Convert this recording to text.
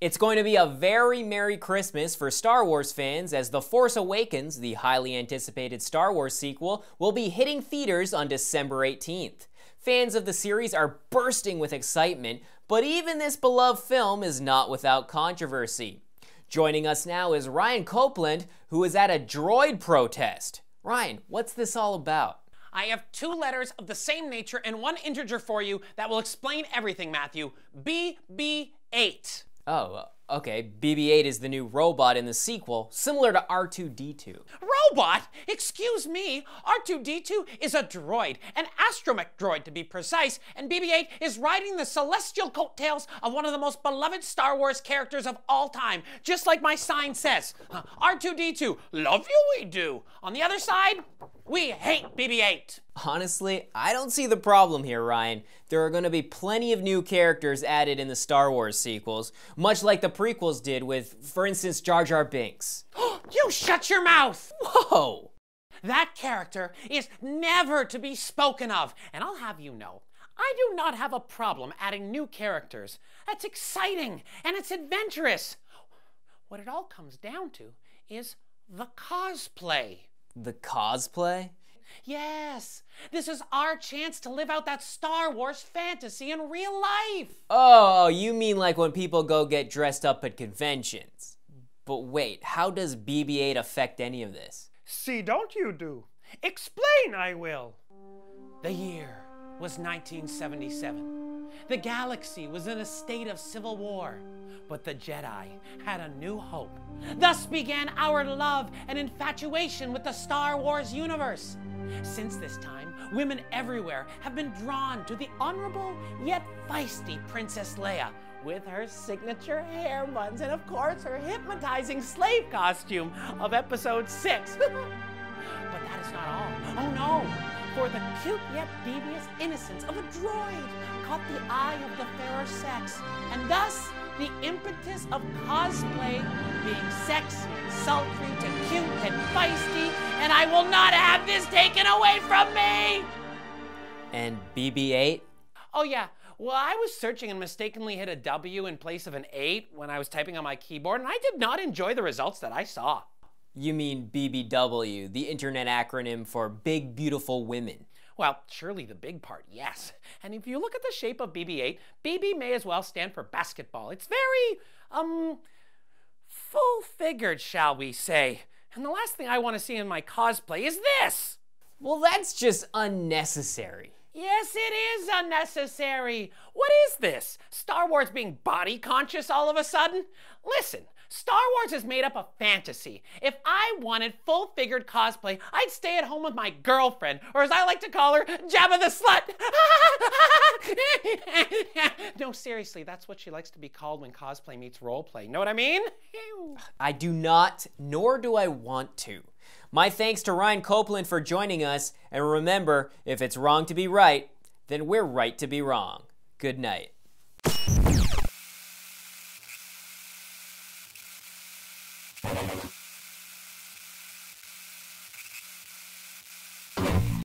It's going to be a very Merry Christmas for Star Wars fans as The Force Awakens, the highly anticipated Star Wars sequel, will be hitting theaters on December 18th. Fans of the series are bursting with excitement, but even this beloved film is not without controversy. Joining us now is Ryan Copeland, who is at a droid protest. Ryan, what's this all about? I have two letters of the same nature and one integer for you that will explain everything, Matthew. BB-8. Oh, okay. BB-8 is the new robot in the sequel, similar to R2-D2. Robot? Excuse me. R2-D2 is a droid, an astromech droid to be precise, and BB-8 is riding the celestial coattails of one of the most beloved Star Wars characters of all time, just like my sign says. R2-D2, love you we do. On the other side, we hate BB-8. Honestly, I don't see the problem here, Ryan. There are going to be plenty of new characters added in the Star Wars sequels, much like the prequels did with, for instance, Jar Jar Binks. You shut your mouth! Whoa! That character is never to be spoken of, and I'll have you know, I do not have a problem adding new characters. That's exciting, and it's adventurous. What it all comes down to is the cosplay. The cosplay? Yes, this is our chance to live out that Star Wars fantasy in real life. Oh, you mean like when people go get dressed up at conventions. But wait, how does BB-8 affect any of this? See, don't you do. Explain, I will. The year was 1977. The galaxy was in a state of civil war. But the Jedi had a new hope. Thus began our love and infatuation with the Star Wars universe. Since this time, women everywhere have been drawn to the honorable yet feisty Princess Leia, with her signature hair buns and of course her hypnotizing slave costume of Episode 6. But that is not all. Oh no! For the cute yet devious innocence of a droid caught the eye of the fairer sex, and thus the impetus of cosplay being sexy and sultry to cute and feisty, and I will not have this taken away from me! And BB-8? Oh yeah, well I was searching and mistakenly hit a W in place of an 8 when I was typing on my keyboard, and I did not enjoy the results that I saw. You mean BBW, the internet acronym for Big Beautiful Women. Well, surely the big part, yes. And if you look at the shape of BB-8, BB may as well stand for basketball. It's very, full-figured, shall we say. And the last thing I want to see in my cosplay is this! Well, that's just unnecessary. Yes, it is unnecessary. What is this? Star Wars being body conscious all of a sudden? Listen. Star Wars is made up of fantasy. If I wanted full-figured cosplay, I'd stay at home with my girlfriend, or as I like to call her, Jabba the Slut. No, seriously, that's what she likes to be called when cosplay meets roleplay. Know what I mean? I do not, nor do I want to. My thanks to Ryan Copeland for joining us, and remember, if it's wrong to be right, then we're right to be wrong. Good night.